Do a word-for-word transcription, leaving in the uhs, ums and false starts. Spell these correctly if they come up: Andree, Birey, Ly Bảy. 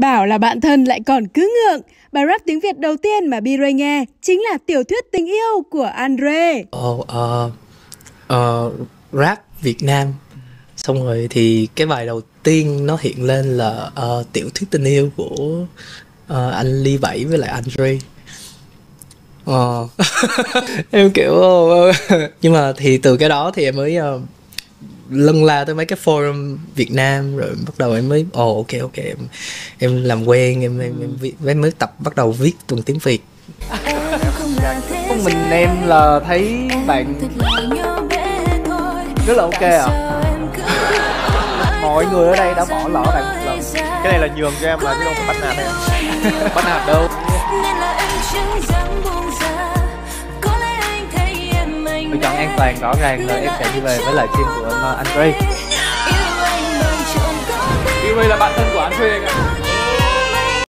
Bảo là bạn thân lại còn cứ ngượng. Bài rap tiếng Việt đầu tiên mà Birey nghe chính là tiểu thuyết tình yêu của Andree. Ồ, ờ, ờ, rap Việt Nam. Xong rồi thì cái bài đầu tiên nó hiện lên là uh, tiểu thuyết tình yêu của uh, anh Ly Bảy với lại Andree. Ờ, em kiểu... Uh, nhưng mà thì từ cái đó thì em mới... Uh, lân la tới mấy cái forum Việt Nam rồi bắt đầu em mới ồ oh, ok ok em em làm quen em em em, em mới tập bắt đầu viết tuần tiếng Việt. Mình em là thấy bạn rất là ok ạ. À? Mọi người ở đây đã bỏ lỡ bạn một lần. Cái này là nhường cho em là chứ không phải bắt nạt em. Bắt nạt đâu. Tôi chọn an toàn, rõ ràng là em sẽ đi về với lời khuyên của Andree. Birey là bạn thân của Andree anh ạ.